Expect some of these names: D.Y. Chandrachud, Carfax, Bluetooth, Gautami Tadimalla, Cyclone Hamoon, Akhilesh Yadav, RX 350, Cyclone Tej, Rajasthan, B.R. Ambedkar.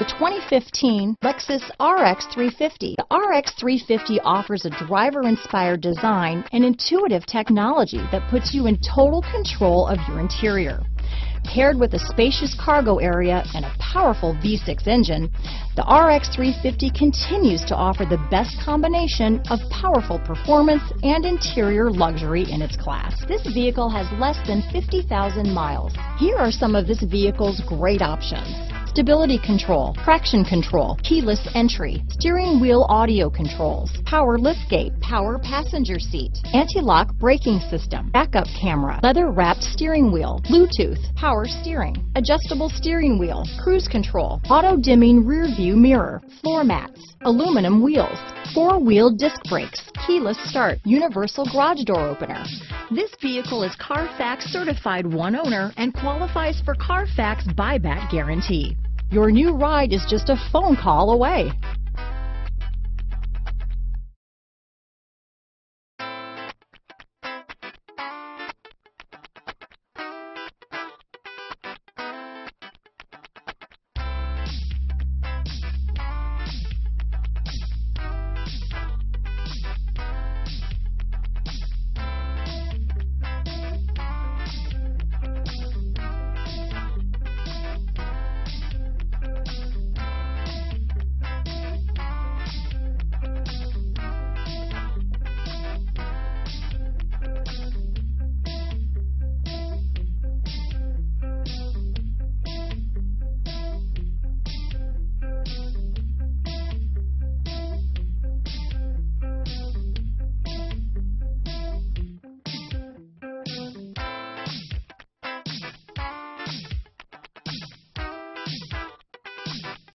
The 2015 Lexus RX 350. The RX 350 offers a driver-inspired design and intuitive technology that puts you in total control of your interior. Paired with a spacious cargo area and a powerful V6 engine, the RX 350 continues to offer the best combination of powerful performance and interior luxury in its class. This vehicle has less than 50,000 miles. Here are some of this vehicle's great options: stability control, traction control, keyless entry, steering wheel audio controls, power liftgate, power passenger seat, anti-lock braking system, backup camera, leather-wrapped steering wheel, Bluetooth, power steering, adjustable steering wheel, cruise control, auto-dimming rear view mirror, floor mats, aluminum wheels, four-wheel disc brakes, keyless start, universal garage door opener. This vehicle is Carfax certified one owner and qualifies for Carfax buyback guarantee. Your new ride is just a phone call away.